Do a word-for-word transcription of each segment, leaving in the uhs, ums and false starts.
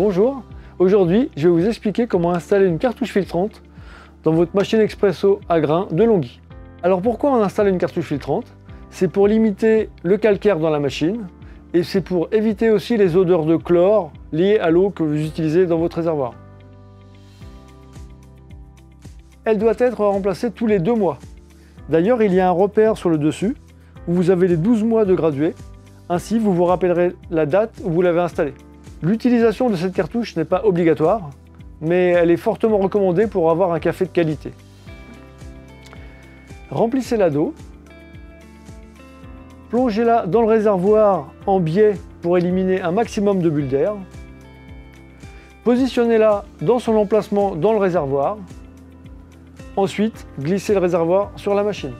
Bonjour, aujourd'hui je vais vous expliquer comment installer une cartouche filtrante dans votre machine expresso à grains DeLonghi. Alors pourquoi on installe une cartouche filtrante? C'est pour limiter le calcaire dans la machine et c'est pour éviter aussi les odeurs de chlore liées à l'eau que vous utilisez dans votre réservoir. Elle doit être remplacée tous les deux mois. D'ailleurs, il y a un repère sur le dessus où vous avez les douze mois de gradué, ainsi vous vous rappellerez la date où vous l'avez installée. L'utilisation de cette cartouche n'est pas obligatoire, mais elle est fortement recommandée pour avoir un café de qualité. Remplissez-la d'eau, plongez-la dans le réservoir en biais pour éliminer un maximum de bulles d'air, positionnez-la dans son emplacement dans le réservoir, ensuite glissez le réservoir sur la machine.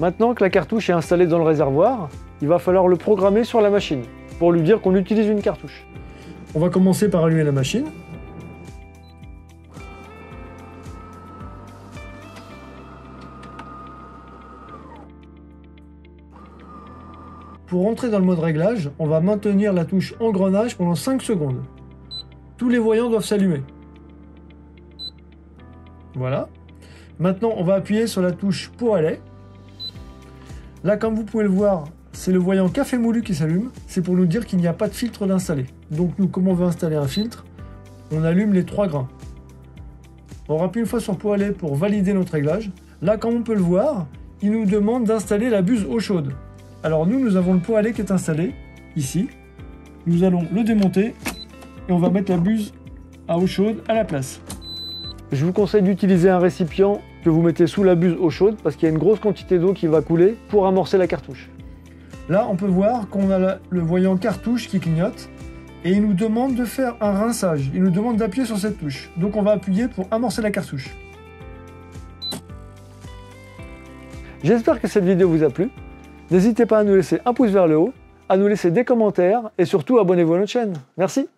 Maintenant que la cartouche est installée dans le réservoir, il va falloir le programmer sur la machine pour lui dire qu'on utilise une cartouche. On va commencer par allumer la machine. Pour entrer dans le mode réglage, on va maintenir la touche engrenage pendant cinq secondes. Tous les voyants doivent s'allumer. Voilà. Maintenant, on va appuyer sur la touche pour aller. Là, comme vous pouvez le voir, c'est le voyant café moulu qui s'allume. C'est pour nous dire qu'il n'y a pas de filtre d'installer. Donc nous, comme on veut installer un filtre, on allume les trois grains. On rappuie une fois sur pour aller pour valider notre réglage. Là, comme on peut le voir, il nous demande d'installer la buse eau chaude. Alors nous, nous avons le pot aller qui est installé, ici. Nous allons le démonter et on va mettre la buse à eau chaude à la place. Je vous conseille d'utiliser un récipient que vous mettez sous la buse eau chaude parce qu'il y a une grosse quantité d'eau qui va couler pour amorcer la cartouche. Là, on peut voir qu'on a le voyant cartouche qui clignote et il nous demande de faire un rinçage. Il nous demande d'appuyer sur cette touche. Donc on va appuyer pour amorcer la cartouche. J'espère que cette vidéo vous a plu. N'hésitez pas à nous laisser un pouce vers le haut, à nous laisser des commentaires et surtout abonnez-vous à notre chaîne. Merci.